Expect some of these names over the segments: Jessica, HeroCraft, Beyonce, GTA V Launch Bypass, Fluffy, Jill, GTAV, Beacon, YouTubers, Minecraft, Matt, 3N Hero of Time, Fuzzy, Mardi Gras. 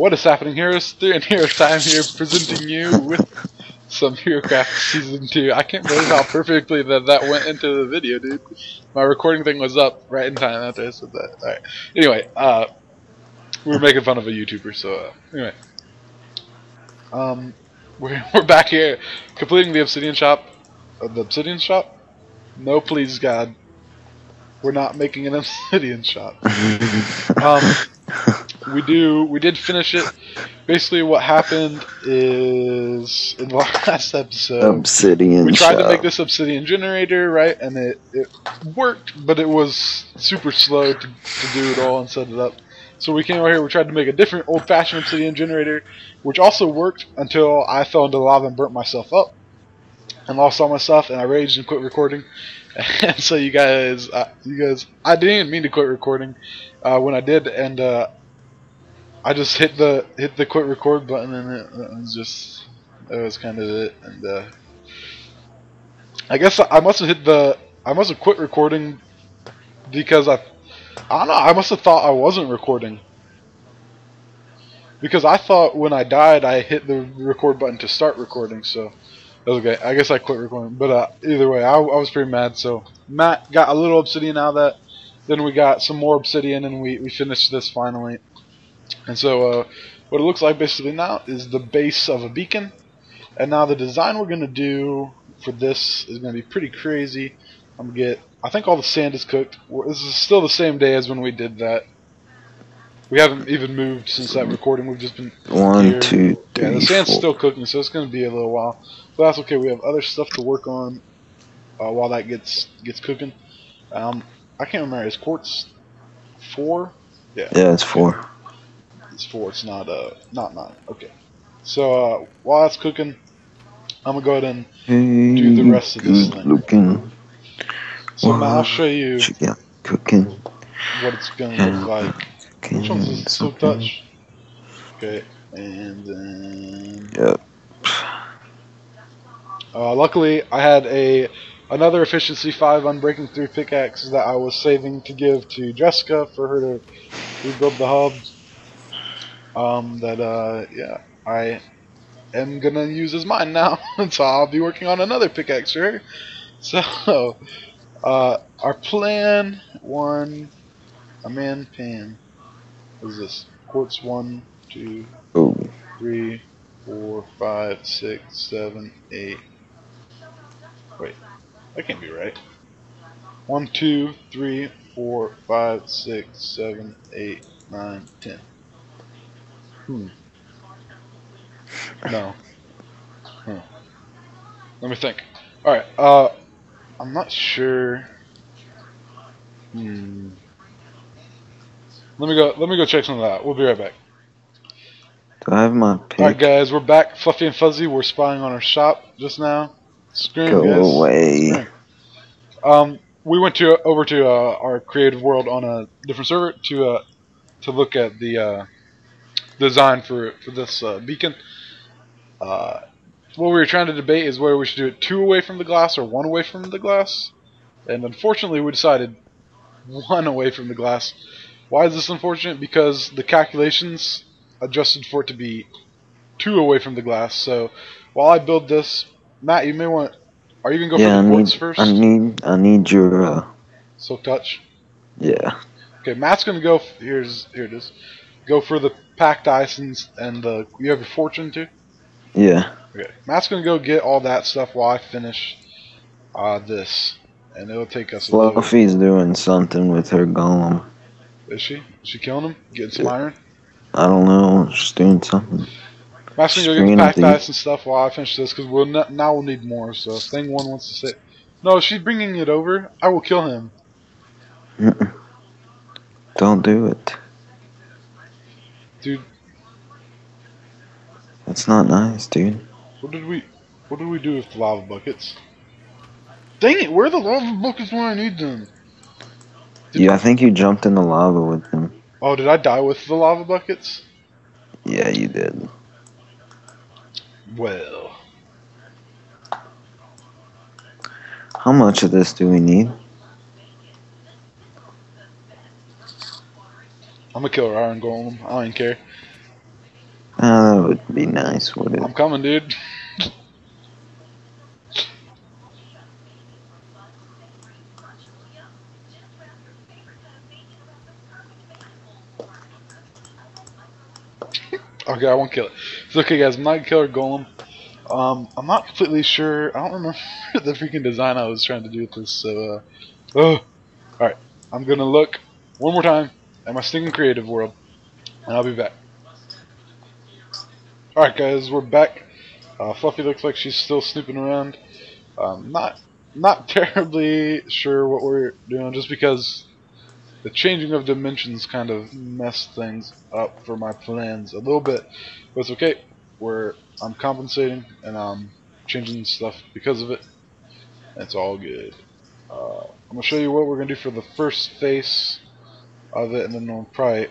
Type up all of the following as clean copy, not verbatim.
What is happening, heroes? And Hero Time here, presenting you with some HeroCraft Season 2. I can't believe how perfectly that went into the video, dude. My recording thing was up right in time after I said that. Alright. Anyway, we were making fun of a YouTuber, so anyway. We're back here, completing the Obsidian Shop. The Obsidian Shop? No, please, God. We're not making an Obsidian Shop. We did finish it. Basically, what happened is in the last episode, we tried to make this obsidian generator, right? And it worked, but it was super slow to do it all and set it up. So we came over here. We tried to make a different old-fashioned obsidian generator, which also worked until I fell into lava and burnt myself up and lost all my stuff. And I raged and quit recording. And so you guys, I didn't mean to quit recording when I did, and I just hit the quit record button, and that was kind of it. And I guess I must have quit recording because I don't know, I must have thought I wasn't recording, because I thought when I died I hit the record button to start recording, so. Okay, I guess I quit recording, but either way, I was pretty mad, so Matt got a little obsidian out of that, then we got some more obsidian, and we finished this finally. And so what it looks like basically now is the base of a beacon, and now the design we're going to do for this is going to be pretty crazy. I'm going to get, I think all the sand is cooked. This is still the same day as when we did that. We haven't even moved since that recording. We've just been here. One, two, three, yeah, the sand's still cooking, so it's going to be a little while. But that's okay. We have other stuff to work on while that gets cooking. I can't remember. Is quartz 4? Yeah. Yeah, it's 4. It's 4. It's not 9. Okay. So while that's cooking, I'm gonna go ahead and do the rest of this thing. So now I'll show you what it's gonna look like. Which one's the silk touch? Okay, and then... Yep. Luckily, I had another Efficiency 5 Unbreaking 3 pickaxe that I was saving to give to Jessica for her to rebuild the hub. Yeah, I am gonna use as mine now, so I'll be working on another pickaxe for her. So, our plan, a man pan. What is this? Quartz 1, 2, 3, 4, 5, 6, 7, 8. Wait, that can't be right. 1, 2, 3, 4, 5, 6, 7, 8, 9, 10. No. Let me think. Alright, I'm not sure. Let me go check some of that. We'll be right back. Do I have my pick? Alright guys, we're back. Fluffy and Fuzzy were spying on our shop just now. Scream, guys. Go away. Scream. We went over to our creative world on a different server to look at the design for this beacon. What we were trying to debate is whether we should do it 2 away from the glass or 1 away from the glass. And unfortunately we decided 1 away from the glass. Why is this unfortunate? Because the calculations adjusted for it to be 2 away from the glass. So while I build this, Matt, you may want. Are you gonna go for the quartz first? I need your. Silk touch. Yeah. Okay, Matt's gonna go. Here it is. Go for the packed ice and the. You have your fortune too. Yeah. Okay, Matt's gonna go get all that stuff while I finish this, and it'll take us. Fluffy's doing something with her golem. Is she? Is she killing him? Getting some iron? I don't know. She's doing something. I'm actually going to get the packed ice and stuff while I finish this, because now we'll need more. So if thing 1 wants to sit. No, she's bringing it over. I will kill him. Don't do it. Dude. That's not nice, dude. What did we do with the lava buckets? Dang it, where are the lava buckets when I need them? Yeah, I think you jumped in the lava with them. Oh, did I die with the lava buckets? Yeah, you did. Well. How much of this do we need? I'm gonna kill her iron golem. I don't even care. would be nice, wouldn't it? I'm coming, dude. Okay, I won't kill it. It's okay, guys. I'm not a killer golem. I'm not completely sure. I don't remember the freaking design I was trying to do with this. So, alright. I'm gonna look one more time at my stinking creative world, and I'll be back. Alright, guys, we're back. Fluffy looks like she's still snooping around. Not terribly sure what we're doing, just because the changing of dimensions kind of messed things up for my plans a little bit, but it's okay. I'm compensating and I'm changing stuff because of it. It's all good. I'm gonna show you what we're gonna do for the first face of it, and then we'll probably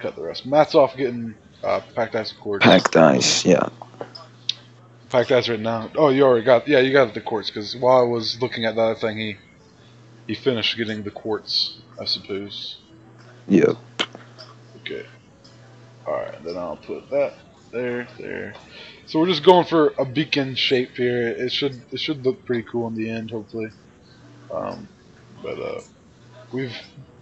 cut the rest. Matt's off getting packed ice cords. Packed ice, yeah. Packed ice right now. Oh, you already got, yeah, you got the quartz, because while I was looking at the other thing, he finished getting the quartz, I suppose. Yep. Okay. Alright, then I'll put that there, there. So we're just going for a beacon shape here. It should look pretty cool in the end, hopefully.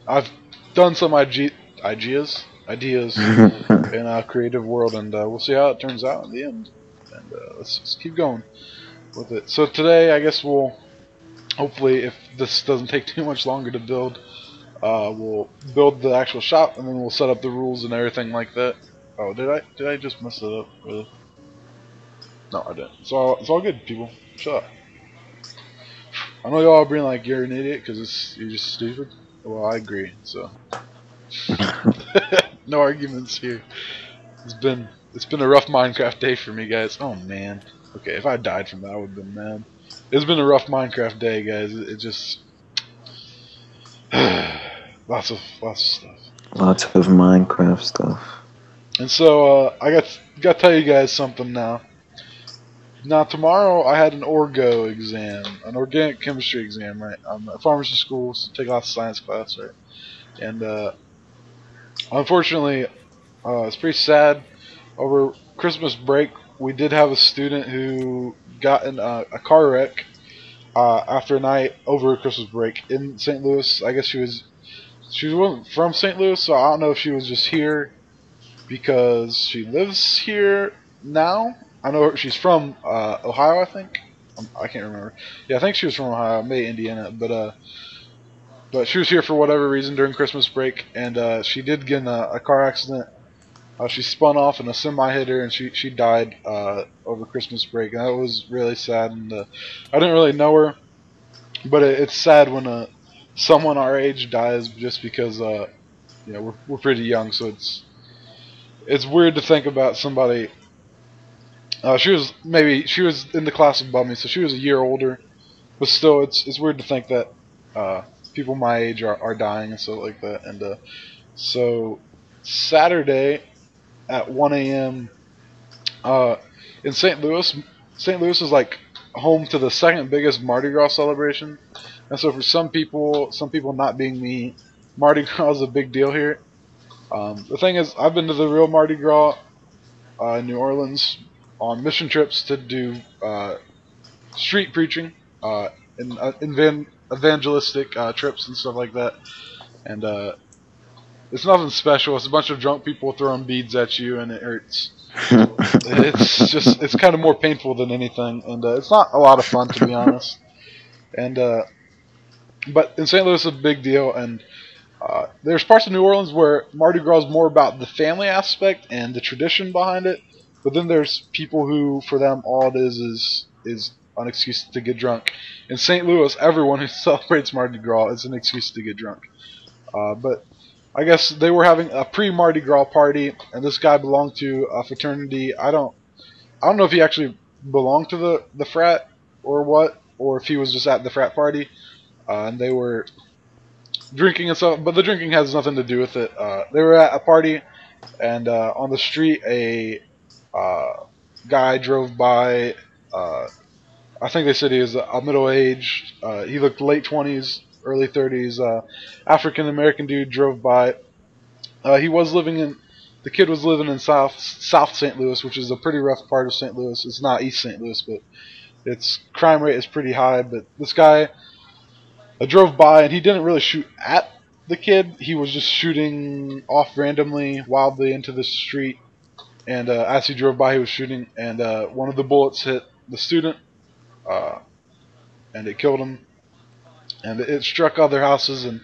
I've done some ideas in our creative world, and we'll see how it turns out in the end. And let's just keep going with it. So today, I guess we'll hopefully, if this doesn't take too much longer to build, we'll build the actual shop, and then we'll set up the rules and everything like that. Oh, did I just mess it up? Really? No, I didn't. It's all good, people. Shut up. I know y'all are being like, you're an idiot because you're just stupid. Well, I agree. So no arguments here. It's been a rough Minecraft day for me, guys. Oh man. Okay, if I died from that, I would have been mad. It's been a rough Minecraft day, guys. It just lots of stuff. Lots of Minecraft stuff. And so I got to tell you guys something now. Now tomorrow I had an orgo exam, an organic chemistry exam, right? I'm at pharmacy school, so take lots of science class, right? And unfortunately, it's pretty sad. Over Christmas break, we did have a student who got in a car wreck after a night over Christmas break in St. Louis. I guess she wasn't from St. Louis, so I don't know if she was just here because she lives here now. I know she's from Ohio, I think. I can't remember. Yeah, I think she was from Ohio, maybe Indiana, but she was here for whatever reason during Christmas break, and she did get in a car accident. She spun off and a semi hit her, and she died over Christmas break, and that was really sad. And I didn't really know her, but it's sad when someone our age dies, just because you know, we're pretty young, so it's weird to think about somebody. She was in the class above me, so she was a year older, but still, it's weird to think that people my age are dying and stuff like that. And so Saturday at 1 AM in St. Louis. St. Louis is like home to the second biggest Mardi Gras celebration, and so for some people not being me, Mardi Gras is a big deal here. The thing is, I've been to the real Mardi Gras in New Orleans on mission trips to do street preaching and evangelistic trips and stuff like that. And it's nothing special. It's a bunch of drunk people throwing beads at you, and it hurts. it's kind of more painful than anything, and it's not a lot of fun, to be honest. And but in St. Louis, it's a big deal, and there's parts of New Orleans where Mardi Gras is more about the family aspect and the tradition behind it. But then there's people who, for them, all it is an excuse to get drunk. In St. Louis, everyone who celebrates Mardi Gras is an excuse to get drunk. But I guess they were having a pre-Mardi Gras party, and this guy belonged to a fraternity. I don't know if he actually belonged to the frat or what, or if he was just at the frat party, and they were drinking and stuff. But the drinking has nothing to do with it. They were at a party, and on the street a guy drove by. I think they said he was a middle-aged, he looked late 20s, early 30s, African-American dude drove by. He was living in the kid was living in South St. Louis, which is a pretty rough part of St. Louis. It's not East St. Louis, but its crime rate is pretty high. But this guy, I drove by, and he didn't really shoot at the kid. He was just shooting off randomly, wildly into the street. And as he drove by, he was shooting, and one of the bullets hit the student, and it killed him. And it struck other houses, and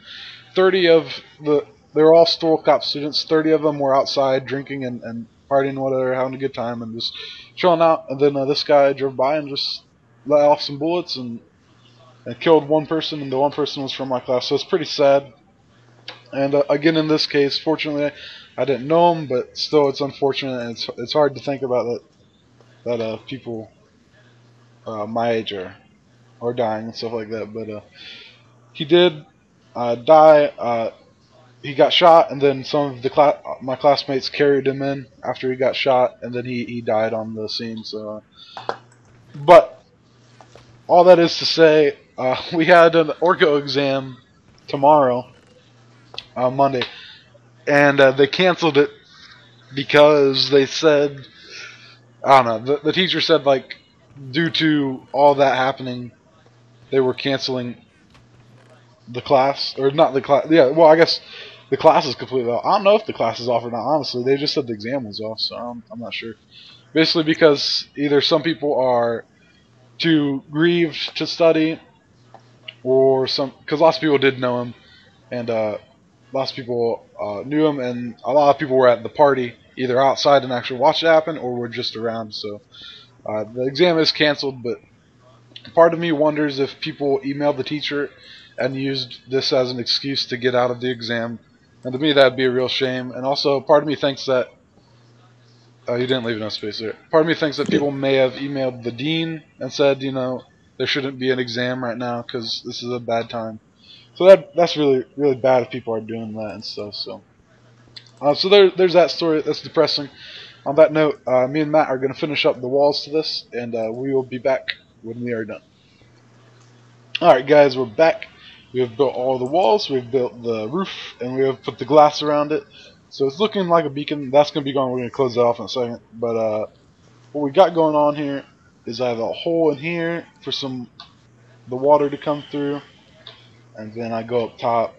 30 of the... They were all Stoll Cop students. 30 of them were outside drinking and partying, whatever, having a good time, and just chilling out. And then this guy drove by and just let off some bullets and killed one person, and the one person was from my class. So it's pretty sad. And again, in this case, fortunately, I didn't know him, but still, it's unfortunate, and it's hard to think about that people my age are dying and stuff like that. But he did die. He got shot, and then some of my classmates carried him in after he got shot, and then he died on the scene. So, but all that is to say, we had an Orco exam tomorrow, Monday, and they canceled it because they said, I don't know, the teacher said, like, due to all that happening, they were canceling the class, or not the class, yeah, well, I guess the class is completely off. I don't know if the class is off or not, honestly. They just said the exam was off, so I'm not sure. Basically because either some people are too grieved to study, or because lots of people did know him, and lots of people knew him, and a lot of people were at the party, either outside and actually watched it happen, or were just around, so the exam is canceled, but part of me wonders if people emailed the teacher and used this as an excuse to get out of the exam. And to me, that would be a real shame. And also, part of me thinks that... Oh, you didn't leave enough space there. Part of me thinks that people may have emailed the dean and said, you know, there shouldn't be an exam right now because this is a bad time. So that's really, really bad if people are doing that and stuff. So so there's that story. That's depressing. On that note, me and Matt are going to finish up the walls to this, and we will be back when we are done. Alright, guys, we're back. We have built all the walls, we've built the roof, and we have put the glass around it. So it's looking like a beacon. That's going to be gone. We're going to close that off in a second. But what we got going on here is I have a hole in here for the water to come through. And then I go up top.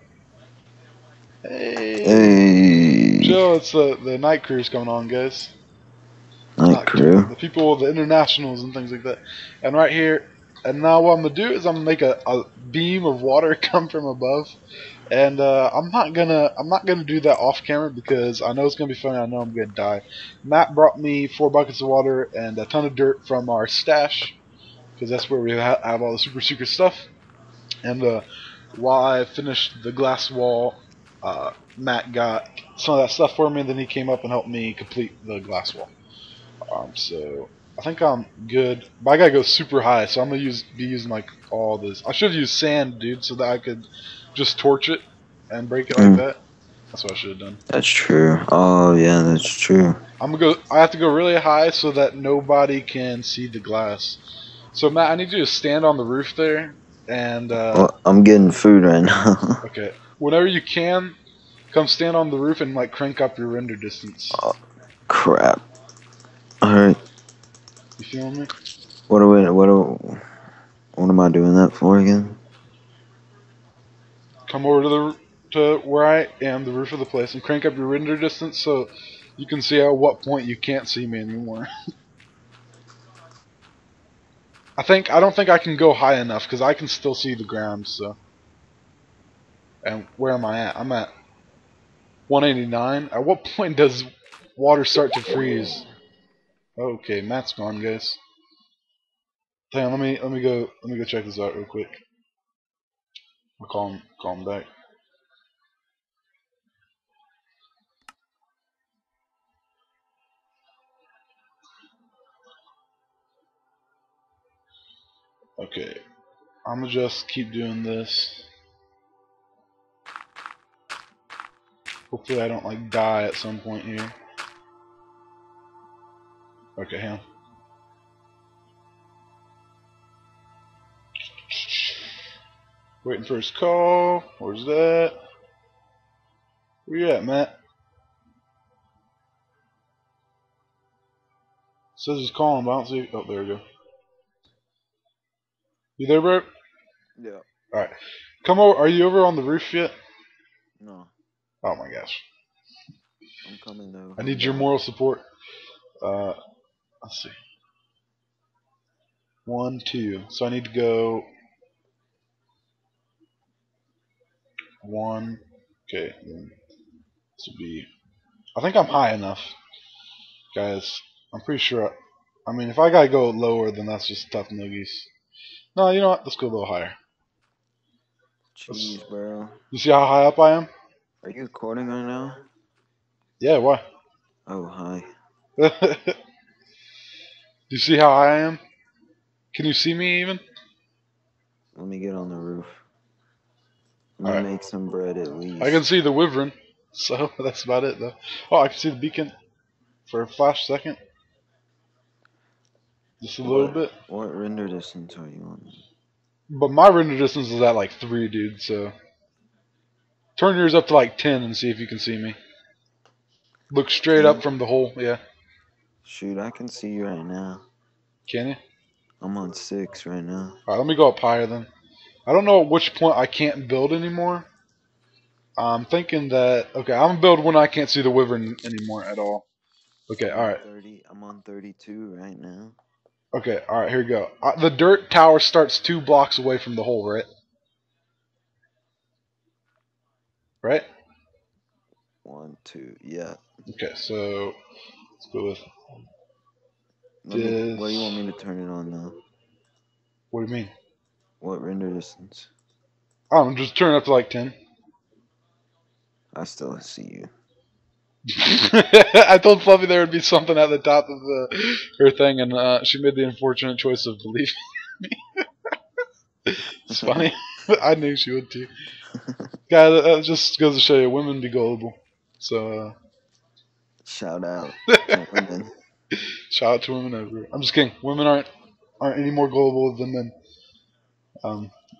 Hey. Jill, it's the night crews going on, guys. Night crew. The people, the internationals and things like that. And right here. And now what I'm going to do is I'm going to make a beam of water come from above. And I'm not gonna do that off camera because I know it's going to be funny. I know I'm going to die. Matt brought me 4 buckets of water and a ton of dirt from our stash. Because that's where we have all the super secret stuff. And while I finished the glass wall, Matt got some of that stuff for me. And then he came up and helped me complete the glass wall. So... I think I'm good, but I gotta go super high, so I'm gonna be using like all this. I should have used sand, dude, so that I could just torch it and break it like that. That's what I should have done. That's true. Oh yeah, that's true. I have to go really high so that nobody can see the glass. So Matt, I need you to stand on the roof there, and well, I'm getting food right now. Okay. Whenever you can, come stand on the roof and like crank up your render distance. Oh, crap. All right. You feeling me? What am I doing that for again? Come over to where I am, the roof of the place, and crank up your render distance so you can see at what point you can't see me anymore. I don't think I can go high enough because I can still see the ground. So, and where am I at? I'm at 189. At what point does water start to freeze? Okay, Matt's gone, guys. Damn, let me go check this out real quick. I'll call him back. Okay, I'm gonna just keep doing this. Hopefully, I don't like die at some point here. Okay, hang on. Waiting for his call. Where's that? Where you at, Matt? Says he's calling, but I don't see. Oh, there we go. You there, bro? Yeah. Alright. Come over. Are you over on the roof yet? No. Oh my gosh. I'm coming though. I need your moral support. Let's see. 1, 2. So I need to go 1. Okay. This would be. I think I'm high enough, guys. I'm pretty sure. I mean, if I gotta go lower, then that's just tough noogies. No, you know what? Let's go a little higher. Jeez, bro. You see how high up I am? Are you recording right now? Yeah, why? Oh, hi. You see how high I am? Can you see me even? Let me get on the roof. I'm gonna make some bread at least. I can see the wyvern, so that's about it, though. Oh, I can see the beacon for a flash second. Just a little bit. What render distance are you on? But my render distance is at like 3, dude, so... Turn yours up to like 10 and see if you can see me. Look straight up from the hole, yeah. Shoot, I can see you right now. Can you? I'm on 6 right now. Alright, let me go up higher then. I don't know at which point I can't build anymore. I'm thinking that... Okay, I'm going to build when I can't see the wyvern anymore at all. Okay, alright. I'm on 32 right now. Okay, alright, here we go. The dirt tower starts 2 blocks away from the hole, right? Right? 1, 2, yeah. Okay, so let's go with. What do you want me to turn it on now? What do you mean? What render distance? I'm just turn it up to like 10. I still see you. I told Fluffy there would be something at the top of her thing, and she made the unfortunate choice of believing me. It's funny. I knew she would too. Guys, that just goes to show you, women be gullible. So. Shout out to women. Shout out to women everywhere. I'm just kidding. Women aren't any more gullible than men.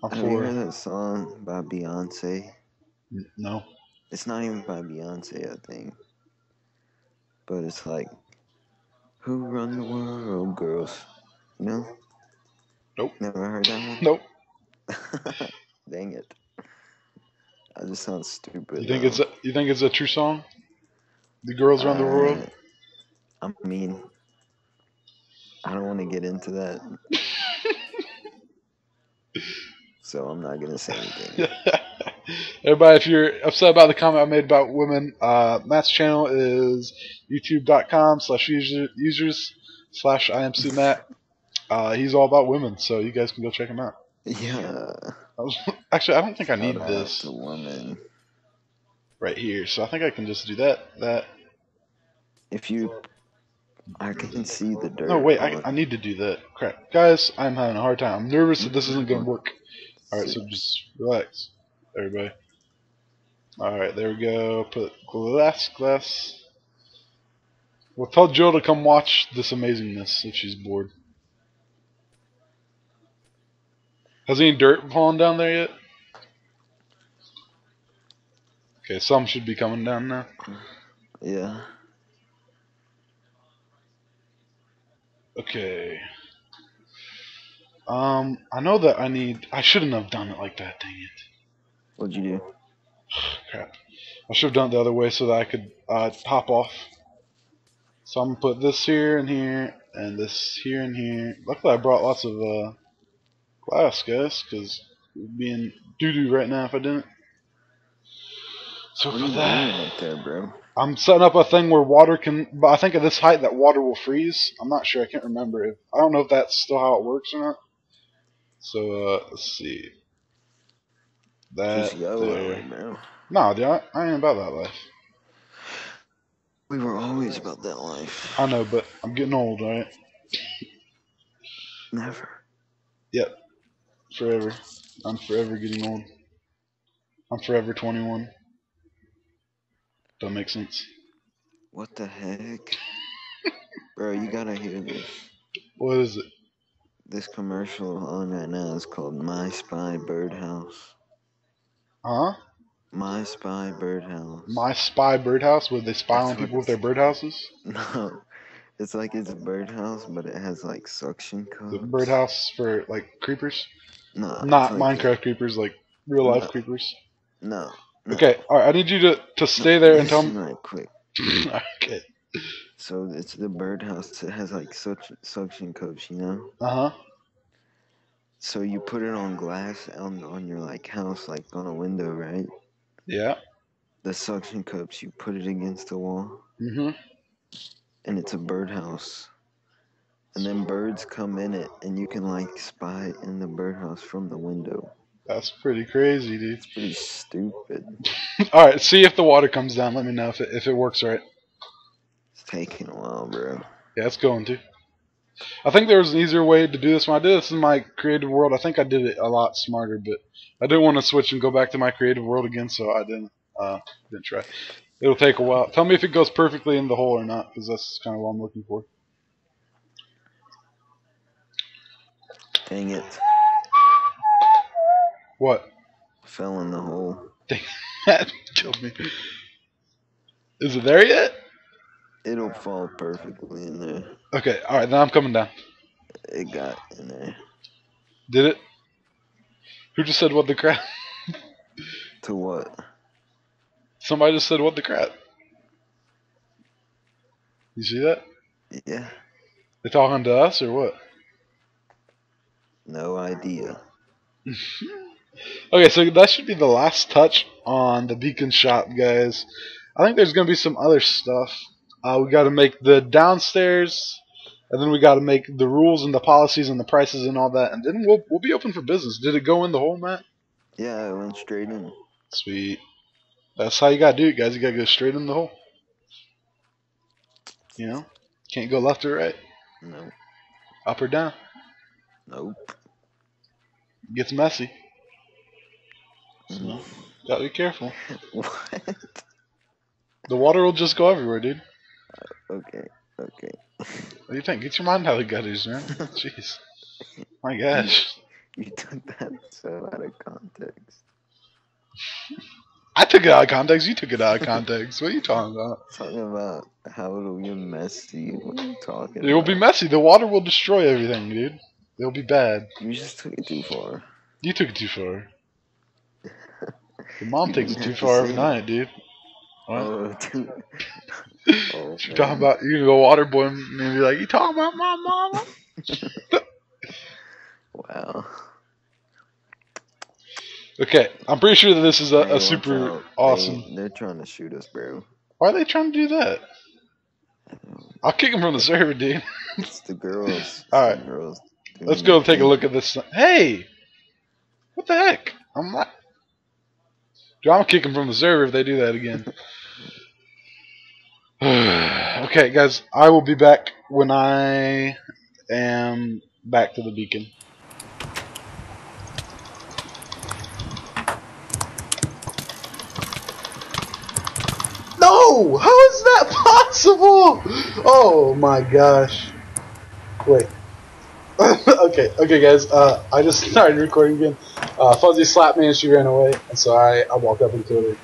Have you heard that song by Beyonce? No. It's not even by Beyonce, I think. But it's like, who run the world, girls? No? Nope. Never heard that one? Nope. Dang it. I just sound stupid. You think it's a true song? The girls run the world? I mean, I don't want to get into that. So I'm not going to say anything. Everybody, if you're upset about the comment I made about women, Matt's channel is youtube.com/users/IMC Matt. He's all about women, so you guys can go check him out. Yeah. Actually, I don't think I need this woman right here, so I think I can just do that. If you, I can see the dirt. No, wait, I need to do that. Crap, guys, I'm having a hard time. I'm nervous that this isn't going to work. All right, so just relax, everybody. All right, there we go. Put glass. Well, tell Jill to come watch this amazingness if she's bored. Has any dirt fallen down there yet? Okay, some should be coming down now. Yeah. Okay. I know that I need... I shouldn't have done it like that, dang it. What'd you do? Crap. I should have done it the other way so that I could hop off. So I'm going to put this here and here, and this here and here. Luckily I brought lots of... glass, guys, because we'd be in doo-doo right now if I didn't. So what for that, right there, bro? I'm setting up a thing where water can... But I think at this height that water will freeze. I'm not sure. I can't remember. I don't know if that's still how it works or not. So, let's see. That there. Right now. No, dude, I ain't about that life. We were always about that life. I know, but I'm getting old, right? Never. Yep. Forever. I'm forever getting old. I'm forever 21. That makes sense. What the heck? Bro, you gotta hear this. What is it? This commercial on right now is called My Spy Birdhouse. Huh? My Spy Birdhouse. My Spy Birdhouse? Where they spy on people with their birdhouses? No. It's like it's a birdhouse, but it has like suction cups. The birdhouse for like creepers? No. Not like Minecraft creepers, like real life creepers? No. Okay, alright, I need you to stay there and tell me. Right quick. Okay. So it's the birdhouse. It has like suction cups, you know? Uh huh. So you put it on glass on your like house, like on a window, right? Yeah. The suction cups, you put it against the wall. Mm-hmm. And it's a birdhouse. And then birds come in it, and you can like spy in the birdhouse from the window. That's pretty crazy, dude. It's pretty stupid. Alright, see if the water comes down. Let me know if it works right. It's taking a while, bro. Yeah, it's going to. I think there was an easier way to do this. When I did this in my creative world, I think I did it a lot smarter, but I didn't want to switch and go back to my creative world again, so I didn't try. It'll take a while. Tell me if it goes perfectly in the hole or not, because that's kind of what I'm looking for. Dang it. What? Fell in the hole. Dang, that killed me. Is it there yet? It'll fall perfectly in there. Okay, alright, then I'm coming down. It got in there. Did it? Who just said what the crap? To what? Somebody just said what the crap. You see that? Yeah. They talking to us or what? No idea. Okay, so that should be the last touch on the beacon shop, guys. I think there's going to be some other stuff. We got to make the downstairs, and then we got to make the rules and the policies and the prices and all that, and then we'll be open for business. Did it go in the hole, Matt? Yeah, it went straight in. Sweet. That's how you got to do it, guys. You got to go straight in the hole. You know? Can't go left or right. Nope. Up or down. Nope. Gets messy. So, gotta be careful. What? The water will just go everywhere, dude. Okay. What do you think? Get your mind out of the gutters, man. Jeez. My gosh. You took that so out of context. I took it out of context. You took it out of context. What are you talking about? I'm talking about how it'll get messy. What are you talking about? It will be messy. The water will destroy everything, dude. It'll be bad. You just took it too far. You took it too far. Your mom takes it too far every night, dude. What? Oh, you're talking about, you're gonna go water boy and be like, you talking about my mama? Wow. Okay, I'm pretty sure that this is a super awesome. They're trying to shoot us, bro. Why are they trying to do that? I'll kick them from the server, dude. It's the girls. Alright. Let's go take a look at this. Hey! What the heck? I'm not. Dude, I'm kicking from the server if they do that again. Okay, guys. I will be back when I am back to the beacon. No! How is that possible? Oh my gosh. Wait. Okay, guys, I just started recording again. Fuzzy slapped me and she ran away, and so I walked up and killed her.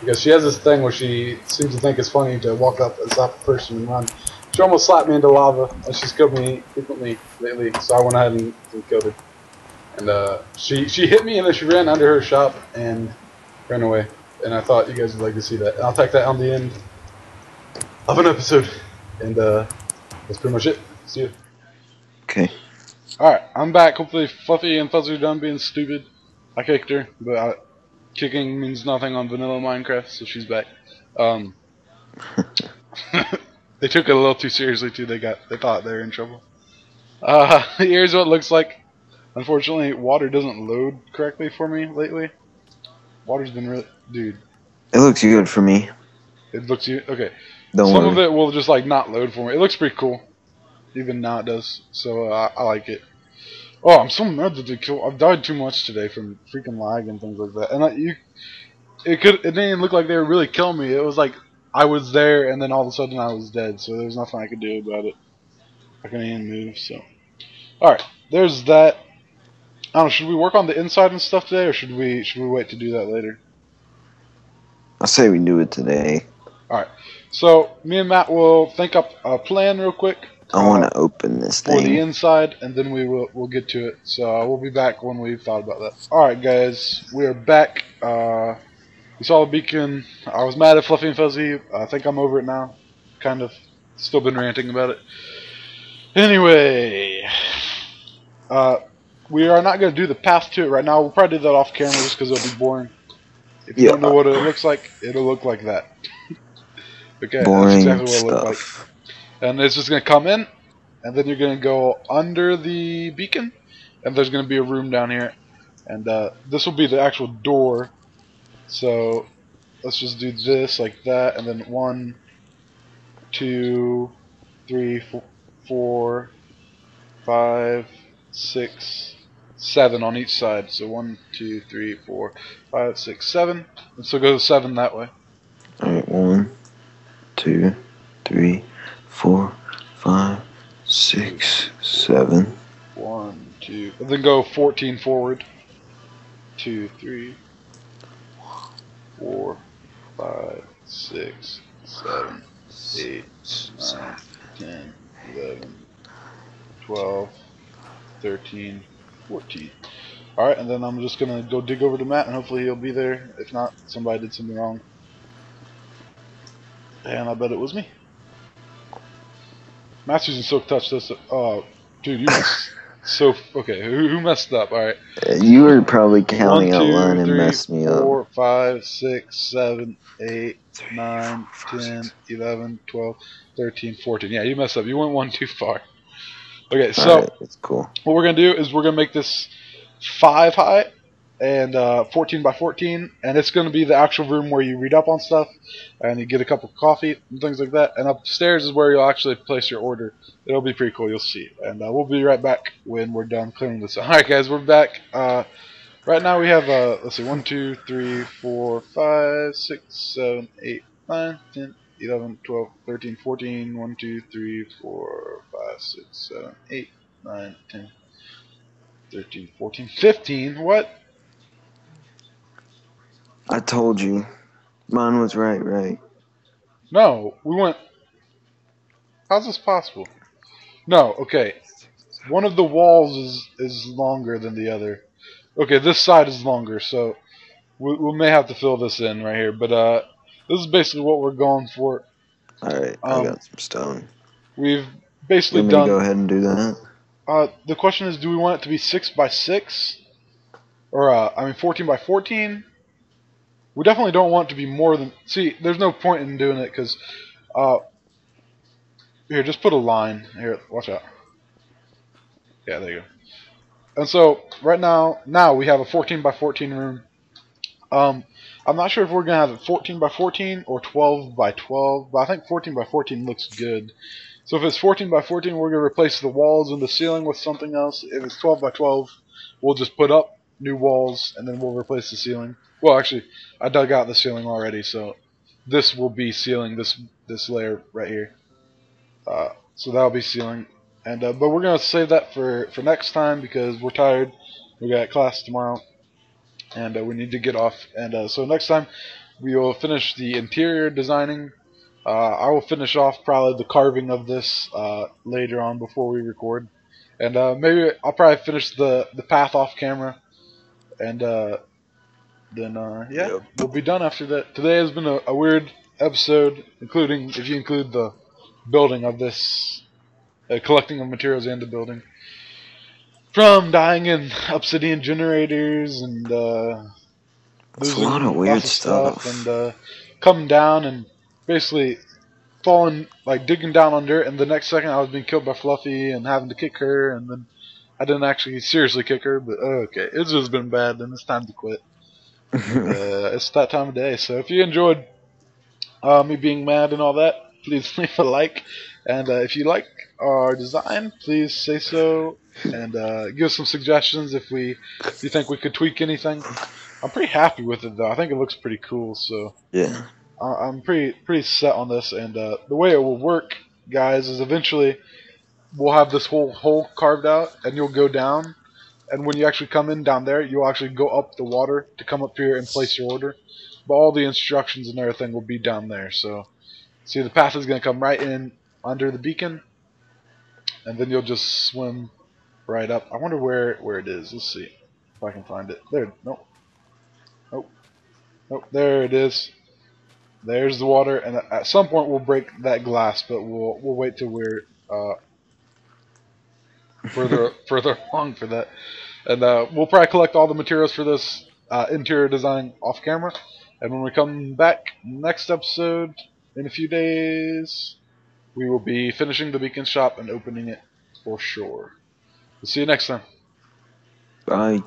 Because she has this thing where she seems to think it's funny to walk up and slap a person and run. She almost slapped me into lava, and she's killed me frequently lately, so I went ahead and killed her. And she hit me, and then she ran under her shop and ran away. And I thought you guys would like to see that. And I'll take that on the end of an episode. And that's pretty much it. See you. Okay. Alright, I'm back. Hopefully Fluffy and Fuzzy are done being stupid. I kicked her, but kicking means nothing on vanilla Minecraft, so she's back. They took it a little too seriously too. They thought they were in trouble. Here's what it looks like. Unfortunately, water doesn't load correctly for me lately. Water's been really... Dude. It looks good for me. It looks good? Okay. Don't worry. Some of it will just like not load for me. It looks pretty cool. Even now it does, so I like it. Oh, I'm so mad that they killed. I've died too much today from freaking lag and things like that. And it didn't even look like they were really killing me. It was like I was there and then all of a sudden I was dead. So there was nothing I could do about it. I couldn't even move. So, all right, there's that. I don't know. Should we work on the inside and stuff today, or should we wait to do that later? I say we do it today. All right. So me and Matt will think up a plan real quick. I want to open this thing. For the inside, and then we'll get to it. So we'll be back when we've thought about that. Alright guys, we are back. We saw the beacon. I was mad at Fluffy and Fuzzy. I think I'm over it now. Kind of. Still been ranting about it. Anyway. We are not going to do the path to it right now. We'll probably do that off camera just because it'll be boring. If you don't know what it looks like, it'll look like that. Okay, boring that's exactly what it looks like. And it's just going to come in, and then you're going to go under the beacon, and there's going to be a room down here. And this will be the actual door. So let's just do this like that, and then 1, 2, 3, 4, 5, 6, 7 on each side. So 1, 2, 3, 4, 5, 6, 7. And so go 7 that way. Alright, 1, 2, 3, 4, 5, 6, 7. 1, 2, and then go 14 forward. 2, 3, 4, 5, 6, 7, 8, 9, 10, 11, 12, 13, 14. Alright, and then I'm just gonna go dig over to Matt, and hopefully he'll be there. If not, somebody did something wrong. And I bet it was me. Matt's using Silk Touch. This, dude, you messed so okay. Who messed up? All right. You were probably counting out line and messed me up. 4, 5, 6, 7, 8, 9, 10, 11, 12, 13, 14. Yeah, you messed up. You went one too far. Okay, so right, it's cool. What we're gonna do is we're gonna make this 5 high and 14 by 14, and it's going to be the actual room where you read up on stuff and you get a cup of coffee and things like that, and upstairs is where you'll actually place your order. It'll be pretty cool, you'll see. And we'll be right back when we're done clearing this out. Alright guys, we're back. Right now we have, let's see, 1, 2, 3, 4, 5, 6, 7, 8, 9, 10, 11, 12, 13, 14, 1, 2, 3, 4, 5, 6, 7, 8, 9, 10, 13, 14, 15, what? I told you. Mine was right? No, we went... How's this possible? No, okay. One of the walls is longer than the other. Okay, this side is longer, so we may have to fill this in right here. But this is basically what we're going for. Alright, I got some stone. We've basically done... Let me go ahead and do that. The question is, do we want it to be 6 by 6? Or, 14 by 14? We definitely don't want it to be more than... See, there's no point in doing it, because... here, just put a line. Here, watch out. Yeah, there you go. And so, right now we have a 14 by 14 room. I'm not sure if we're going to have it 14 by 14 or 12 by 12, but I think 14 by 14 looks good. So if it's 14 by 14, we're going to replace the walls and the ceiling with something else. If it's 12 by 12, we'll just put up new walls, and then we'll replace the ceiling. Well, actually, I dug out the ceiling already, so this will be ceiling, this layer right here. So that'll be ceiling. And but we're going to save that for next time, because we're tired. We got class tomorrow, and we need to get off. And so next time, we will finish the interior designing. I will finish off probably the carving of this later on before we record. And maybe I'll probably finish the path off camera. And then yeah, we'll be done after that. Today has been a weird episode, including if you include the building of this, collecting of materials and the building, from dying in obsidian generators and losing a lot of weird stuff and coming down and basically falling, like digging down under it, and the next second I was being killed by Fluffy and having to kick her, and then I didn't actually seriously kick her, but okay, it's just been bad, and it's time to quit. It's that time of day, so if you enjoyed me being mad and all that, please leave a like, and if you like our design, please say so, and give us some suggestions if you think we could tweak anything. I'm pretty happy with it, though. I think it looks pretty cool, so yeah, I'm pretty set on this, and the way it will work, guys, is eventually... we'll have this whole hole carved out, and you'll go down, and when you actually come in down there, you'll actually go up the water to come up here and place your order, but all the instructions and everything will be down there. So See, the path is going to come right in under the beacon, and then you'll just swim right up. I wonder where it is. Let's see if I can find it. There. Nope. Nope. Nope. There it is. There's the water, and at some point we'll break that glass, but we'll wait till we're further along for that. And we'll probably collect all the materials for this interior design off camera. And when we come back next episode in a few days, we will be finishing the beacon shop and opening it for sure. We'll see you next time. Bye.